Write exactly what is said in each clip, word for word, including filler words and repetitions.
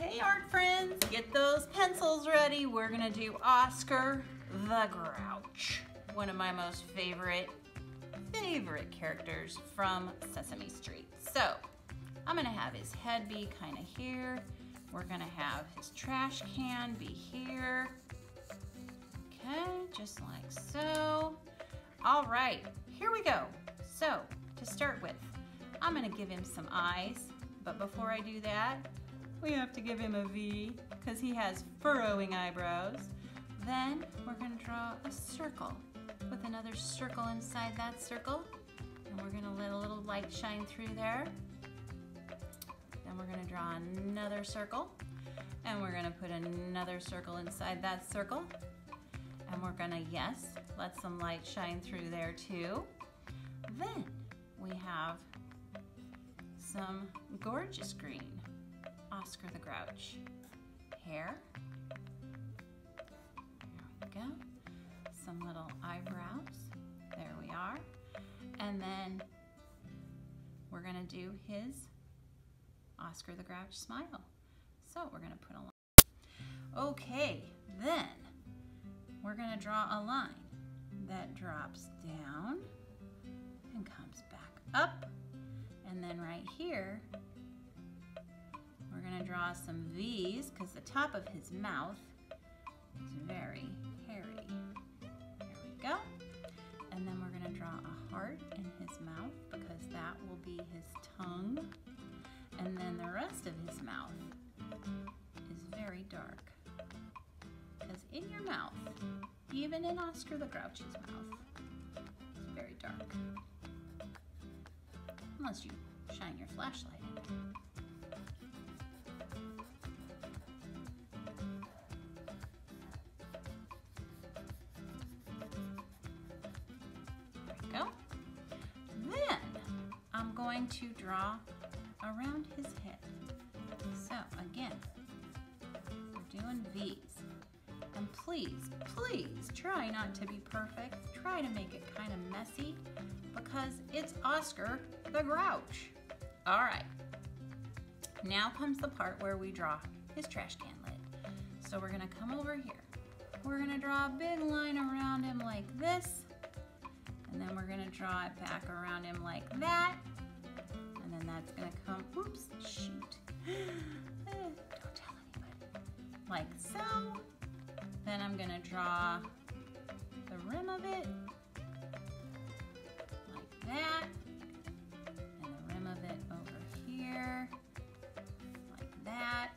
Hey art friends, get those pencils ready. We're gonna do Oscar the Grouch, one of my most favorite, favorite characters from Sesame Street. So I'm gonna have his head be kind of here. We're gonna have his trash can be here. Okay, just like so. All right, here we go. So to start with, I'm gonna give him some eyes, but before I do that, we have to give him a V because he has furrowing eyebrows. Then we're gonna draw a circle with another circle inside that circle, and we're gonna let a little light shine through there. Then we're gonna draw another circle, and we're gonna put another circle inside that circle, and we're gonna, yes, let some light shine through there too. Then we have some gorgeous green Oscar the Grouch hair. There we go. Some little eyebrows. There we are. And then we're gonna do his Oscar the Grouch smile. So we're gonna put a line. Okay, then we're gonna draw a line that drops down and comes back up. And then right here, we're gonna draw some V's because the top of his mouth is very hairy. There we go. And then we're gonna draw a heart in his mouth because that will be his tongue. And then the rest of his mouth is very dark. Because in your mouth, even in Oscar the Grouch's mouth, it's very dark. Unless you shine your flashlight in there. There we go. Then I'm going to draw around his head. So again, we're doing V's. And please, please try not to be perfect. Try to make it kind of messy, because it's Oscar the Grouch. All right, now comes the part where we draw his trash can lid. So we're gonna come over here. We're gonna draw a big line around him like this, and then we're gonna draw it back around him like that, and then that's gonna come, oops, shoot. Don't tell anybody. Like so. Then I'm gonna draw the rim of it. That, and the rim of it over here, like that.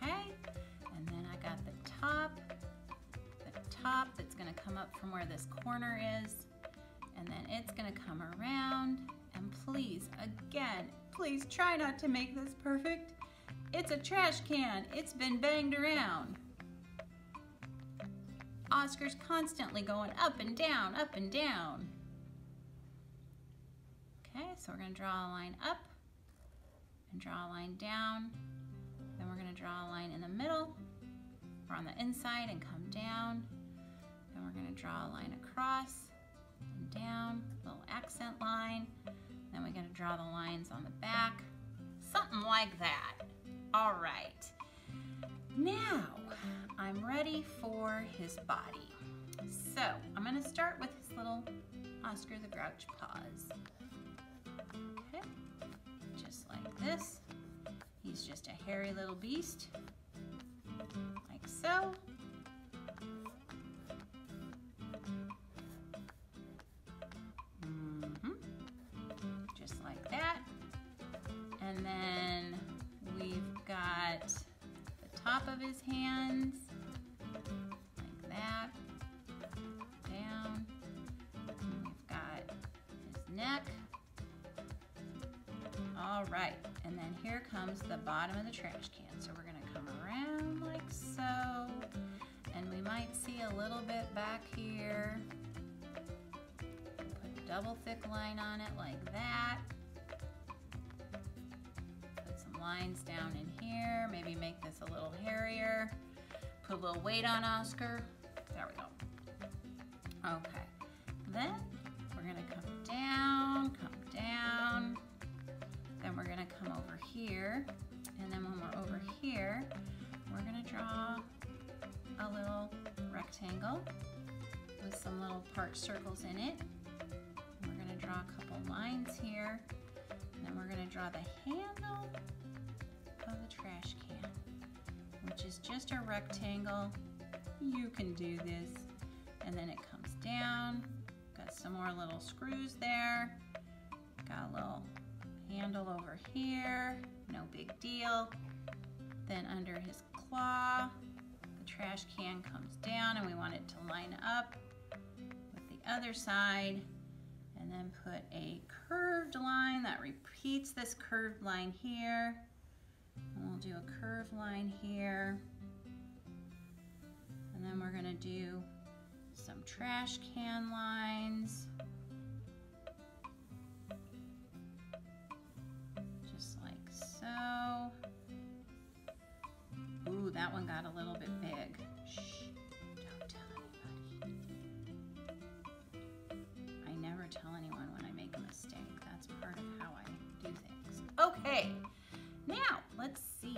Okay, and then I got the top, the top that's gonna come up from where this corner is, and then it's gonna come around, and please, again, please try not to make this perfect. It's a trash can, it's been banged around. Oscar's constantly going up and down, up and down. Okay, so we're gonna draw a line up and draw a line down. Then we're gonna draw a line in the middle or on the inside and come down. Then we're gonna draw a line across and down, little accent line. Then we're gonna draw the lines on the back, something like that. All right, now I'm ready for his body. So I'm gonna start with his little Oscar the Grouch paws. Okay, just like this. He's just a hairy little beast, like so. Mm-hmm. Just like that. And then we've got the top of his hands. Alright, and then here comes the bottom of the trash can. So we're going to come around like so, and we might see a little bit back here. Put a double thick line on it like that. Put some lines down in here, maybe make this a little hairier. Put a little weight on Oscar. There we go. Okay, then we're going to come down, come down. we're gonna come over here, and then when we're over here, we're gonna draw a little rectangle with some little part circles in it. We're gonna draw a couple lines here, and then we're gonna draw the handle of the trash can, which is just a rectangle. You can do this. And then it comes down, got some more little screws there, got a little handle over here, no big deal. Then under his claw, the trash can comes down, and we want it to line up with the other side, and then put a curved line that repeats this curved line here. And we'll do a curved line here, and then we're gonna do some trash can lines, just like so. Ooh, that one got a little bit big. Shh, don't tell anybody. I never tell anyone when I make a mistake. That's part of how I do things. Okay, now let's see.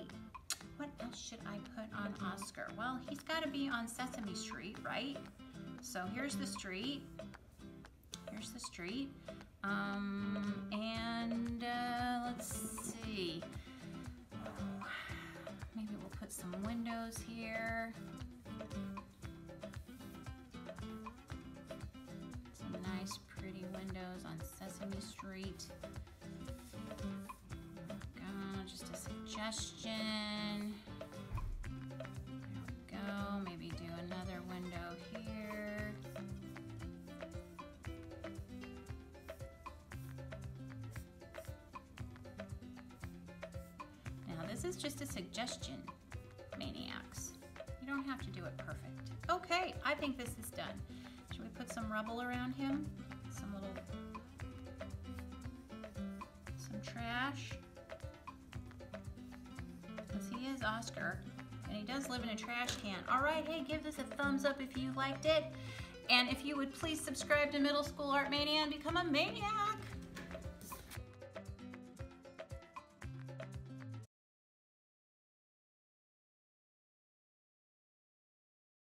What else should I put on Oscar? Well, he's got to be on Sesame Street, right? So here's the street. Here's the street. Um, and uh, let's see. Oh, maybe we'll put some windows here. Some nice, pretty windows on Sesame Street. Go, just a suggestion. There we go. Maybe do another window here. This is just a suggestion, maniacs. You don't have to do it perfect. Okay, I think this is done. Should we put some rubble around him? Some little, some trash. Because he is Oscar, and he does live in a trash can. All right, hey, give this a thumbs up if you liked it. And if you would please subscribe to Middle School Art Mania and become a maniac.